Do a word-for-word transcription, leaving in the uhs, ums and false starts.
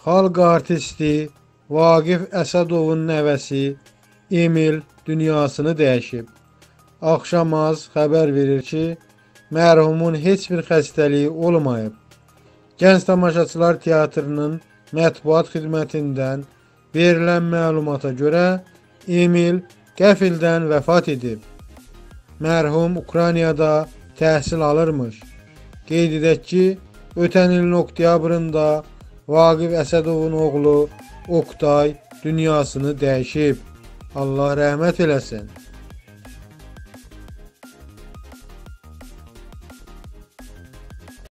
Xalq artisti Vaqif Əsədovun nəvəsi Emil dünyasını dəyişib. Axşamaz xəbər verir ki, mərhumun heç bir xəstəliyi olmayıb. Gənc Tamaşaçılar Teatrının mətbuat xidmətindən verilən məlumata görə Emil qəfildən vəfat edib. Mərhum Ukraynada təhsil alırmış. Qeyd edək ki, ötən ilin oktyabrında Vaqif Əsədovun oğlu Oktay dünyasını dəyişib. Allah rəhmət eləsin.